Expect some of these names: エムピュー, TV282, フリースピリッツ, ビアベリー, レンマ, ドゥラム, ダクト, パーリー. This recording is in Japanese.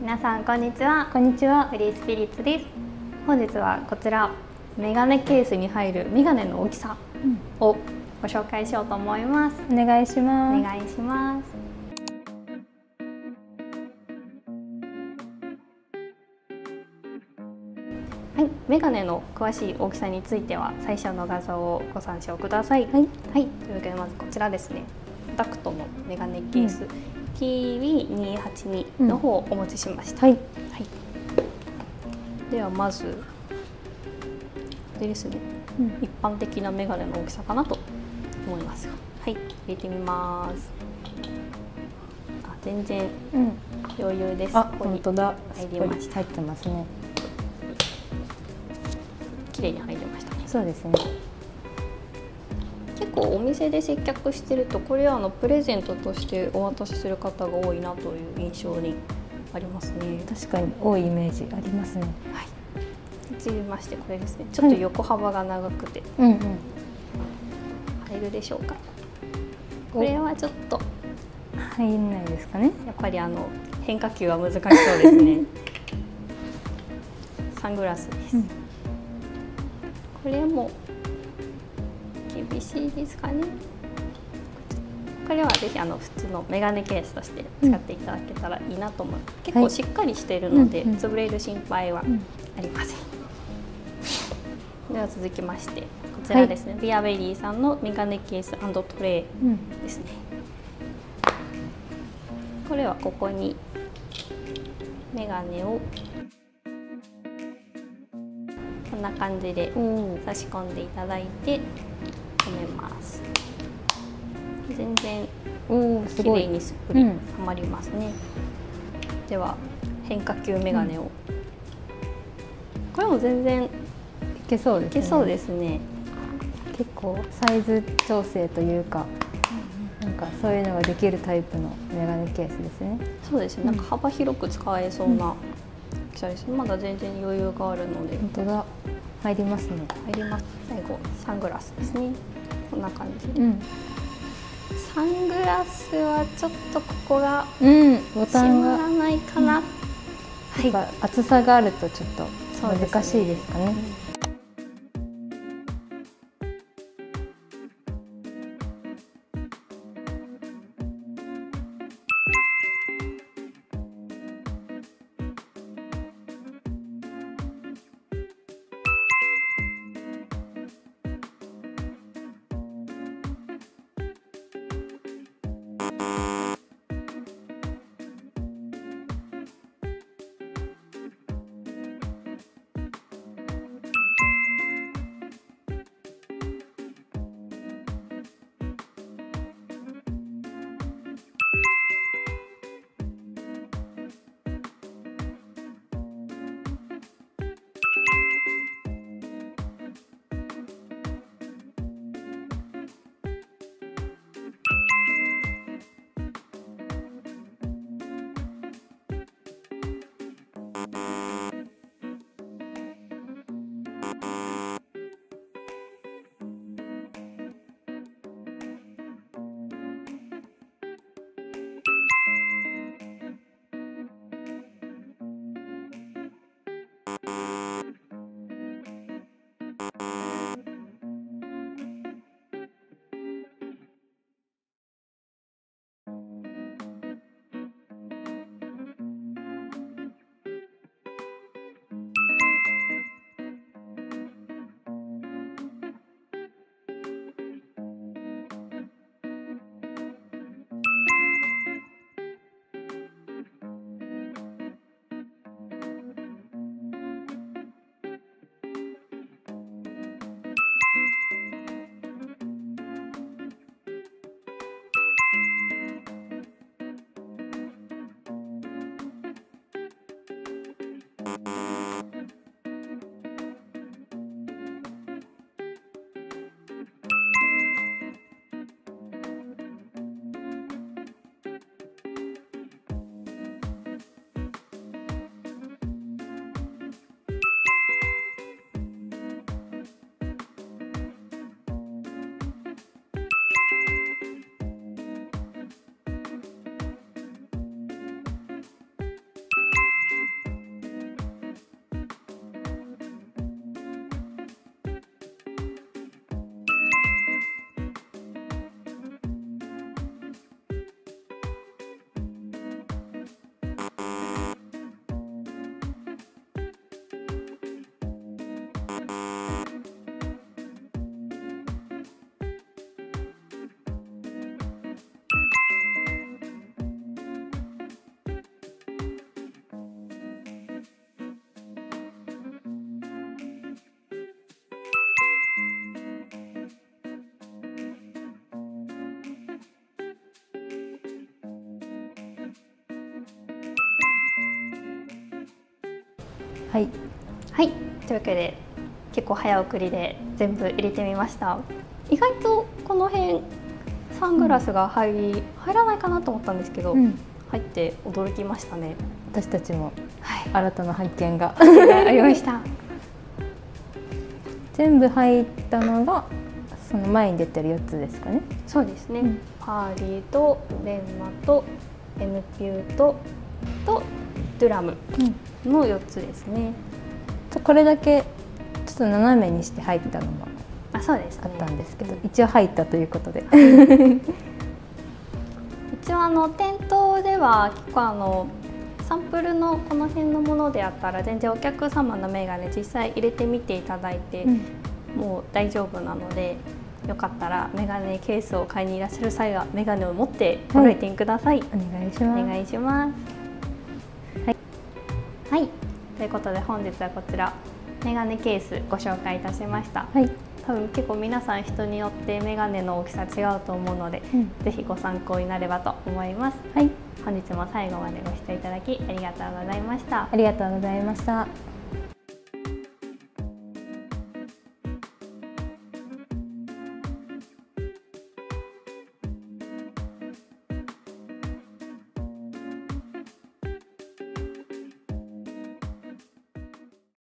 皆さんこんにちは。こんにちは。フリースピリッツです。本日はこちらメガネケースに入るメガネの大きさをご紹介しようと思います。お願いします。お願いします。はい、メガネの詳しい大きさについては最初の画像をご参照ください。はい、はい、というわけでまずこちらですね。ダクトのメガネケース。TV282 の方をお持ちしました。はい。ではまずでですね、一般的なメガネの大きさかなと思います。はい、入れてみます。あ、全然余裕です。あ、本当だ。入りました。入ってますね。綺麗に入りましたね。そうですね。結構お店で接客してるとこれはプレゼントとしてお渡しする方が多いなという印象にありますね。確かに多いイメージありますね。はい。続きましてこれですね。ちょっと横幅が長くて、はい、入るでしょうか。これはちょっと入んないですかね。やっぱり変化球は難しそうですね。サングラスです。これも。厳しいですかね。これはぜひ普通のメガネケースとして使っていただけたらいいなと思います。結構しっかりしているので、潰れる心配はありません。では続きましてこちらですね、ビアベリーさんのメガネケース&トレイですね。これはここにメガネをこんな感じで差し込んでいただいて。止めます。全然綺麗にすっぽりはまりますね。では変化球メガネを、これも全然いけそうですね。いけそうですね。結構サイズ調整というか、なんかそういうのができるタイプのメガネケースですね。そうですね。なんか幅広く使えそうな大きさですね。まだ全然余裕があるので。本当だ。入りますね。入ります。最後サングラスですね。こんな感じで、サングラスはちょっとここがボタンが閉まらないかな。はい。厚さがあるとちょっと難しいですかね。はい、はい、というわけで結構早送りで全部入れてみました。意外とこの辺サングラスが入らないかなと思ったんですけど、入って驚きましたね。私たちも新たな発見がありました。全部入ったのがその前に出てる4つですかね。そうですね、パーリーとレンマとエムピューとドゥラムの4つですね。これだけちょっと斜めにして入ったのもあったんですけど、一応入ったということで。一応店頭では結構サンプルのこの辺のものであったら全然お客様の眼鏡実際入れてみていただいてもう大丈夫なので、よかったら眼鏡ケースを買いにいらっしゃる際は眼鏡を持ってご来店ください。お願いします。お願いします。はい、はい、ということで本日はこちら眼鏡ケースご紹介いたしました。はい、多分結構皆さん人によって眼鏡の大きさ違うと思うので、ぜひご参考になればと思います。はい。本日も最後までご視聴いただきありがとうございました。ありがとうございました。